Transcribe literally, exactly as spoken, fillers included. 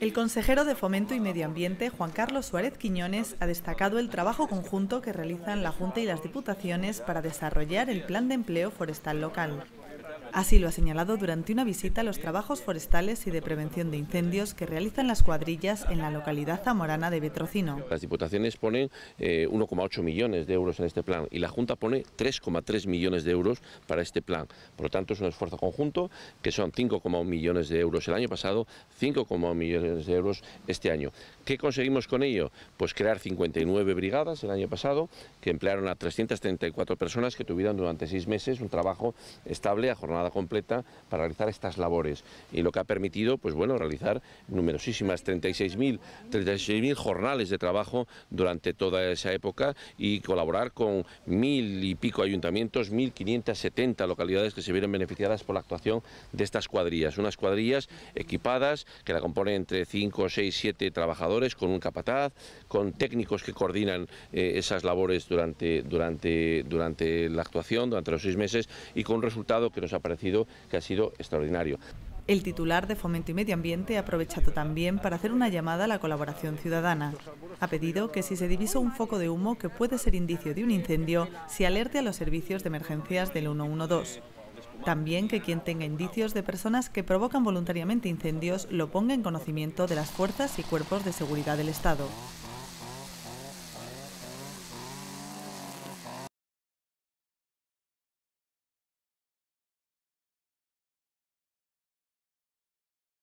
El consejero de Fomento y Medio Ambiente, Juan Carlos Suárez Quiñones, ha destacado el trabajo conjunto que realizan la Junta y las Diputaciones para desarrollar el Plan de Empleo Forestal Local. Así lo ha señalado durante una visita a los trabajos forestales y de prevención de incendios que realizan las cuadrillas en la localidad zamorana de Betrocino. Las diputaciones ponen eh, uno coma ocho millones de euros en este plan y la Junta pone tres coma tres millones de euros para este plan. Por lo tanto, es un esfuerzo conjunto que son cinco coma uno millones de euros el año pasado, cinco coma uno millones de euros este año. ¿Qué conseguimos con ello? Pues crear cincuenta y nueve brigadas el año pasado que emplearon a trescientas treinta y cuatro personas que tuvieron durante seis meses un trabajo estable a jornada completa para realizar estas labores, y lo que ha permitido, pues bueno, realizar numerosísimas treinta y seis mil jornales de trabajo durante toda esa época y colaborar con mil y pico ayuntamientos, mil quinientas setenta localidades que se vieron beneficiadas por la actuación de estas cuadrillas, unas cuadrillas equipadas que la componen entre cinco, seis, siete trabajadores con un capataz, con técnicos que coordinan eh, esas labores durante, durante, durante la actuación, durante los seis meses, y con un resultado que nos ha parecido que ha sido extraordinario. El titular de Fomento y Medio Ambiente ha aprovechado también para hacer una llamada a la colaboración ciudadana. Ha pedido que si se divisa un foco de humo que puede ser indicio de un incendio, se alerte a los servicios de emergencias del uno uno dos. También que quien tenga indicios de personas que provocan voluntariamente incendios lo ponga en conocimiento de las fuerzas y cuerpos de seguridad del Estado.